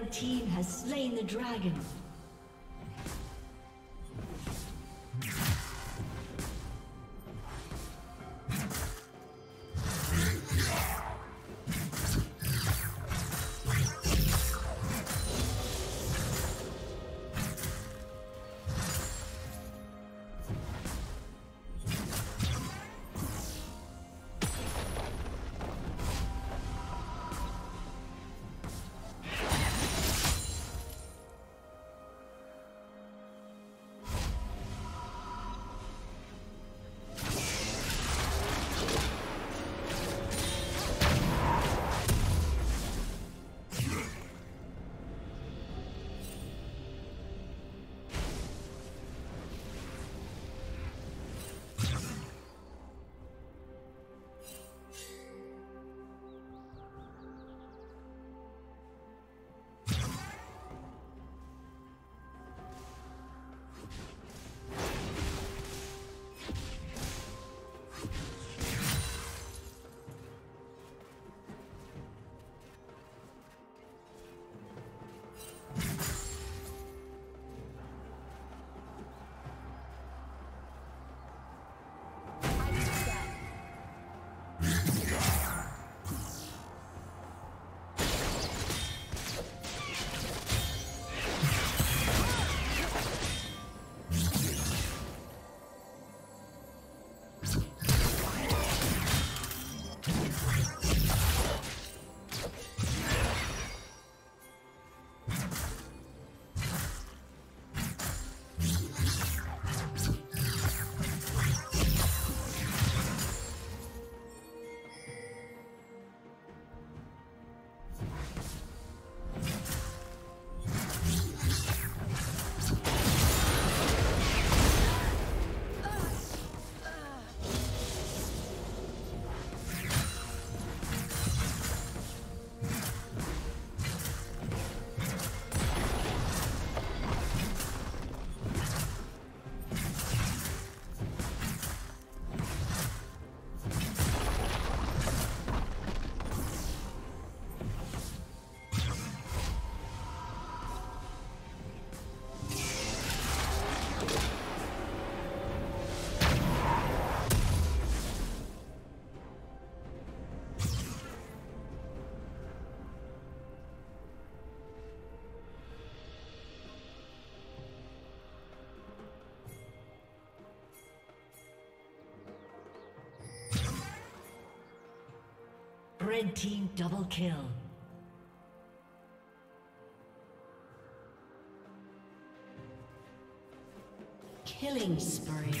Red team has slain the dragon. Red team double kill. Killing spree.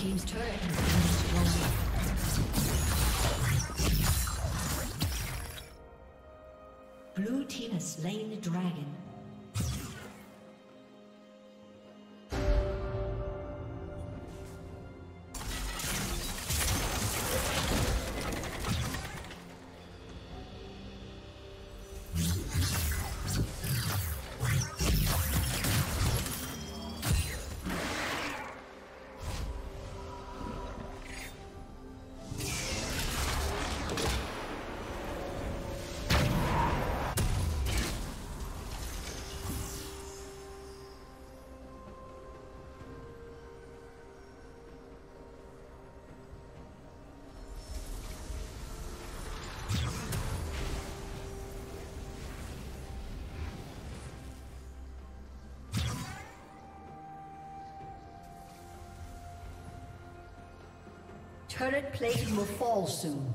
team's turret has been destroyed. Blue team has slain the dragon. Turret plating will fall soon.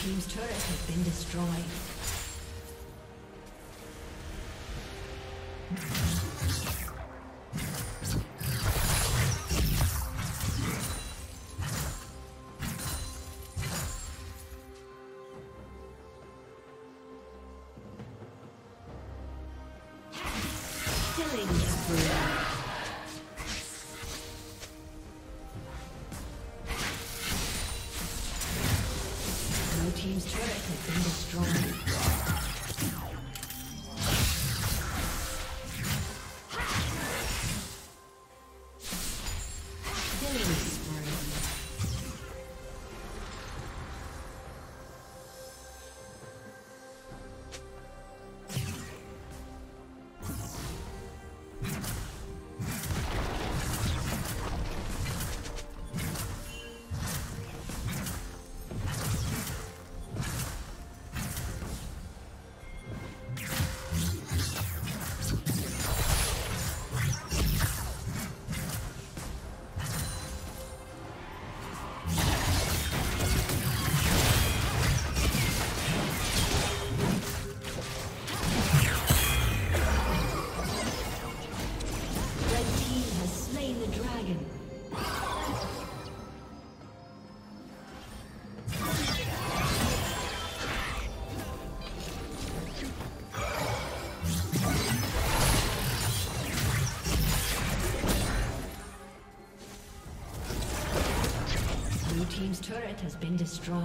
Team's turret has been destroyed. has been destroyed.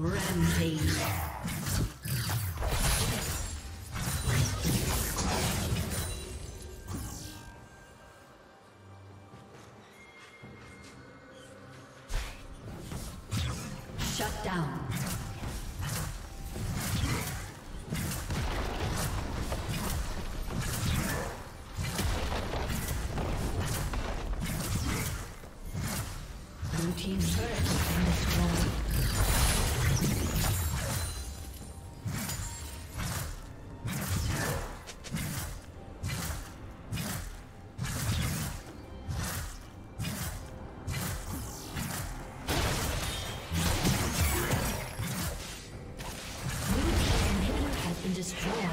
Rampage. Destroy.